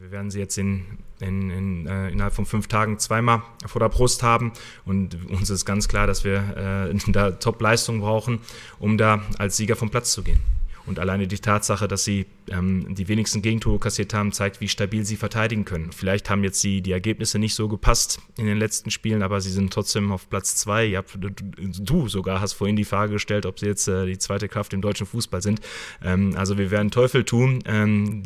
Wir werden sie jetzt innerhalb von 5 Tagen zweimal vor der Brust haben und uns ist ganz klar, dass wir da Top-Leistung brauchen, um da als Sieger vom Platz zu gehen. Und alleine die Tatsache, dass sie die wenigsten Gegentore kassiert haben, zeigt, wie stabil sie verteidigen können. Vielleicht haben jetzt die Ergebnisse nicht so gepasst in den letzten Spielen, aber sie sind trotzdem auf Platz 2. Du sogar hast vorhin die Frage gestellt, ob sie jetzt die zweite Kraft im deutschen Fußball sind. Also wir werden Teufel tun,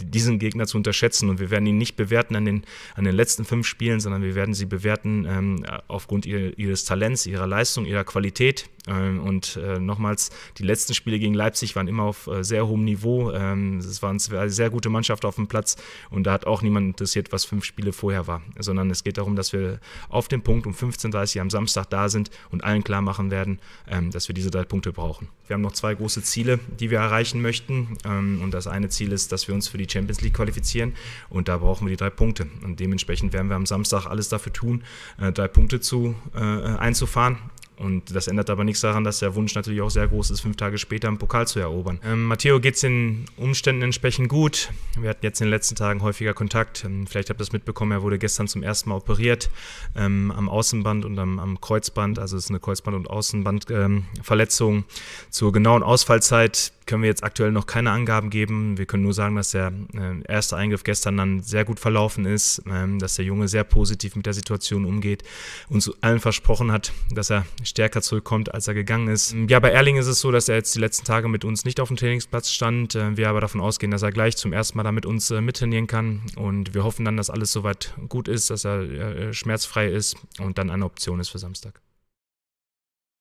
diesen Gegner zu unterschätzen. Und wir werden ihn nicht bewerten an den letzten 5 Spielen, sondern wir werden sie bewerten aufgrund ihres Talents, ihrer Leistung, ihrer Qualität. Und nochmals, die letzten Spiele gegen Leipzig waren immer auf sehr hohem Niveau. Es waren eine sehr gute Mannschaft auf dem Platz und da hat auch niemand interessiert, was 5 Spiele vorher war, sondern es geht darum, dass wir auf den Punkt um 15:30 Uhr am Samstag da sind und allen klar machen werden, dass wir diese 3 Punkte brauchen. Wir haben noch 2 große Ziele, die wir erreichen möchten und das eine Ziel ist, dass wir uns für die Champions League qualifizieren und da brauchen wir die 3 Punkte und dementsprechend werden wir am Samstag alles dafür tun, 3 Punkte einzufahren. Und das ändert aber nichts daran, dass der Wunsch natürlich auch sehr groß ist, 5 Tage später einen Pokal zu erobern. Matteo geht es den Umständen entsprechend gut. Wir hatten jetzt in den letzten Tagen häufiger Kontakt. Vielleicht habt ihr das mitbekommen, er wurde gestern zum ersten Mal operiert am Außenband und am Kreuzband. Also es ist eine Kreuzband- und Außenbandverletzung. Zur genauen Ausfallzeit können wir jetzt aktuell noch keine Angaben geben. Wir können nur sagen, dass der erste Eingriff gestern dann sehr gut verlaufen ist, dass der Junge sehr positiv mit der Situation umgeht, uns allen versprochen hat, dass er stärker zurückkommt, als er gegangen ist. Ja, bei Erling ist es so, dass er jetzt die letzten Tage mit uns nicht auf dem Trainingsplatz stand. Wir aber davon ausgehen, dass er gleich zum ersten Mal da mit uns mittrainieren kann. Und wir hoffen dann, dass alles soweit gut ist, dass er schmerzfrei ist und dann eine Option ist für Samstag.